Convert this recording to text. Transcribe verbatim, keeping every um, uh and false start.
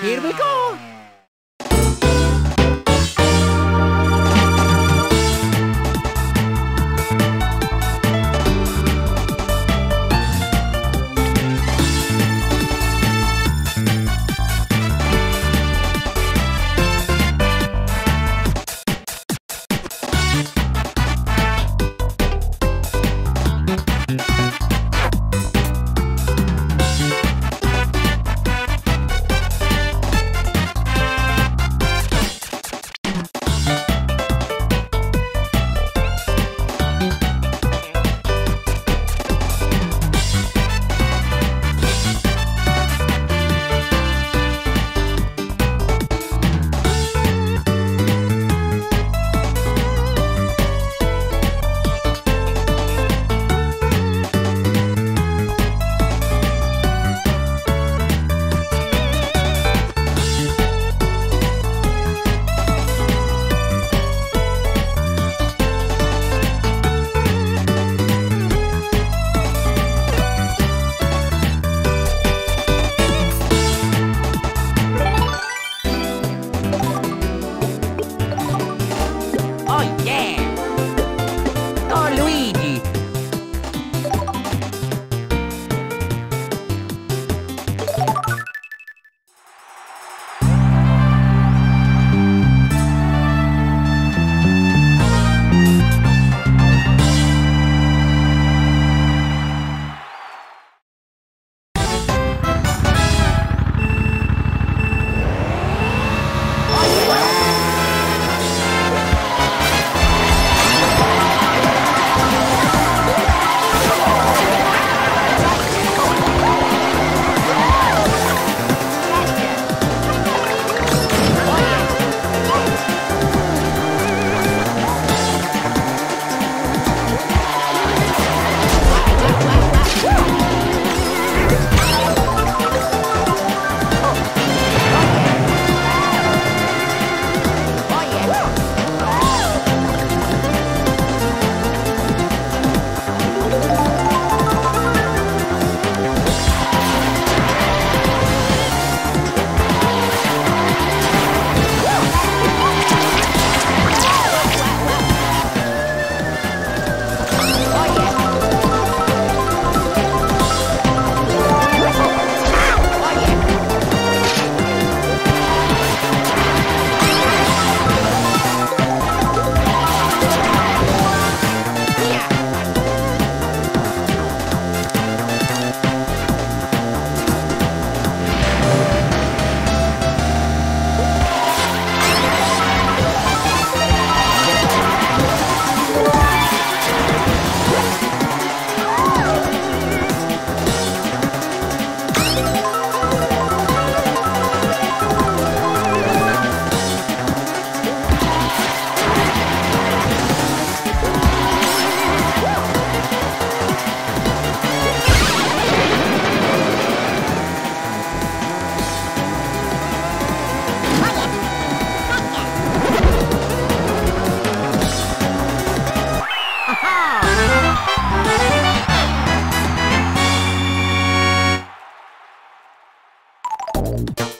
Here we go! We'll be right back.